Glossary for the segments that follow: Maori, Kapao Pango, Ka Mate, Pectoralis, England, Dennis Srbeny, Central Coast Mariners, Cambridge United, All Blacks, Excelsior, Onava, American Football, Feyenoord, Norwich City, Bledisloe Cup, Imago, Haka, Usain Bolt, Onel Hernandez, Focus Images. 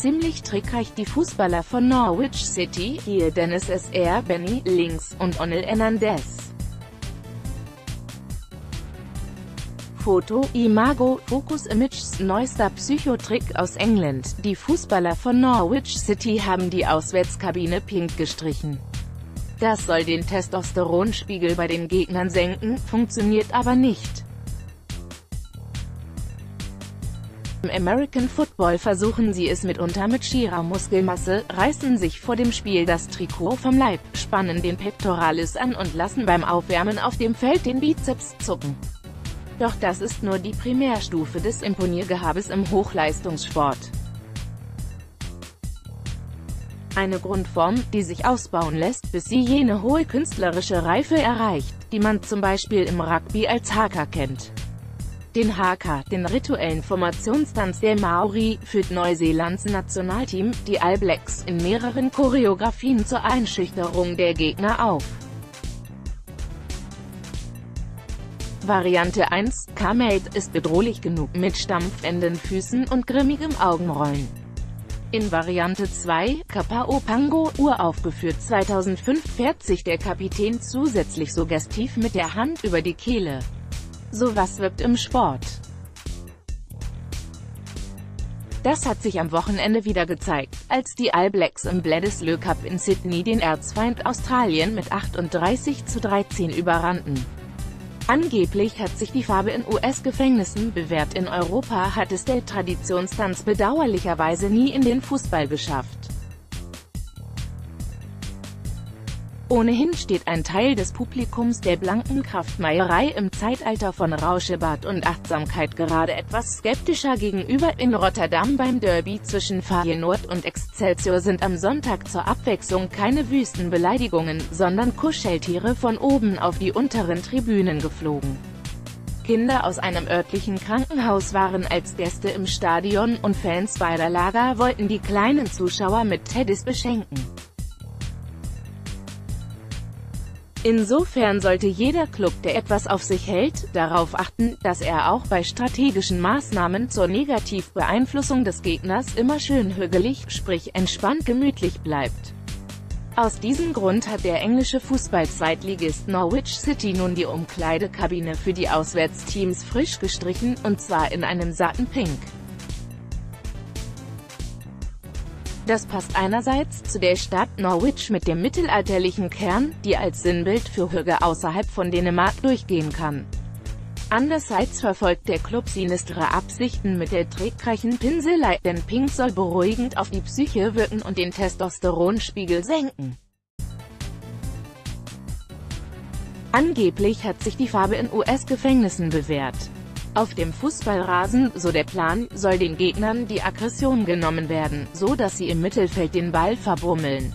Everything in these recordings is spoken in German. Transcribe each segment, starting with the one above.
ziemlich trickreich die Fußballer von Norwich City, hier Dennis Srbeny, links, und Onel Hernandez. Foto, Imago, Focus Images, neuester Psychotrick aus England, die Fußballer von Norwich City haben die Auswärtskabine pink gestrichen. Das soll den Testosteronspiegel bei den Gegnern senken, funktioniert aber nicht. Im American Football versuchen sie es mitunter mit schierer Muskelmasse, reißen sich vor dem Spiel das Trikot vom Leib, spannen den Pectoralis an und lassen beim Aufwärmen auf dem Feld den Bizeps zucken. Doch das ist nur die Primärstufe des Imponiergehabes im Hochleistungssport. Eine Grundform, die sich ausbauen lässt, bis sie jene hohe künstlerische Reife erreicht, die man zum Beispiel im Rugby als Haka kennt. Den Haka, den rituellen Formationstanz der Maori, führt Neuseelands Nationalteam, die All Blacks, in mehreren Choreografien zur Einschüchterung der Gegner auf. Variante 1, Ka Mate, ist bedrohlich genug, mit stampfenden Füßen und grimmigem Augenrollen. In Variante 2, Kapao Pango, uraufgeführt 2005, fährt sich der Kapitän zusätzlich suggestiv mit der Hand über die Kehle. Sowas wirkt im Sport. Das hat sich am Wochenende wieder gezeigt, als die All Blacks im Bledisloe Cup in Sydney den Erzfeind Australien mit 38:13 überrannten. Angeblich hat sich die Farbe in US-Gefängnissen bewährt, in Europa hat es der Traditionstanz bedauerlicherweise nie in den Fußball geschafft. Ohnehin steht ein Teil des Publikums der blanken Kraftmeierei im Zeitalter von Rauschebart und Achtsamkeit gerade etwas skeptischer gegenüber. In Rotterdam beim Derby zwischen Feyenoord und Excelsior sind am Sonntag zur Abwechslung keine wüsten Beleidigungen, sondern Kuscheltiere von oben auf die unteren Tribünen geflogen. Kinder aus einem örtlichen Krankenhaus waren als Gäste im Stadion und Fans beider Lager wollten die kleinen Zuschauer mit Teddys beschenken. Insofern sollte jeder Club, der etwas auf sich hält, darauf achten, dass er auch bei strategischen Maßnahmen zur Negativbeeinflussung des Gegners immer schön hügelig, sprich entspannt gemütlich bleibt. Aus diesem Grund hat der englische Fußball-Zweitligist Norwich City nun die Umkleidekabine für die Auswärtsteams frisch gestrichen, und zwar in einem satten Pink. Das passt einerseits zu der Stadt Norwich mit dem mittelalterlichen Kern, die als Sinnbild für Hüge außerhalb von Dänemark durchgehen kann. Andererseits verfolgt der Club sinistere Absichten mit der trickreichen Pinselei, denn Pink soll beruhigend auf die Psyche wirken und den Testosteronspiegel senken. Angeblich hat sich die Farbe in US-Gefängnissen bewährt. Auf dem Fußballrasen, so der Plan, soll den Gegnern die Aggression genommen werden, so dass sie im Mittelfeld den Ball verbummeln.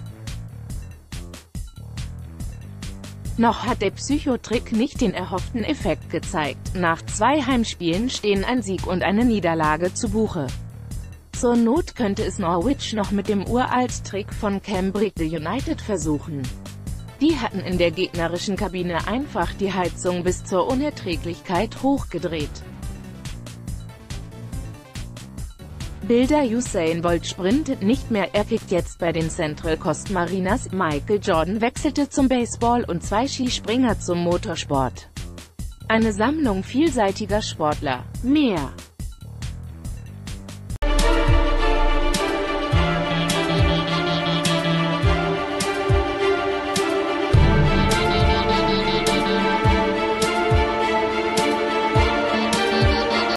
Noch hat der Psychotrick nicht den erhofften Effekt gezeigt, nach 2 Heimspielen stehen ein Sieg und eine Niederlage zu Buche. Zur Not könnte es Norwich noch mit dem Uralt-Trick von Cambridge United versuchen. Die hatten in der gegnerischen Kabine einfach die Heizung bis zur Unerträglichkeit hochgedreht. Bilder: Usain Bolt sprintet nicht mehr, er kickt jetzt bei den Central Coast Mariners, Michael Jordan wechselte zum Baseball und 2 Skispringer zum Motorsport. Eine Sammlung vielseitiger Sportler. Mehr.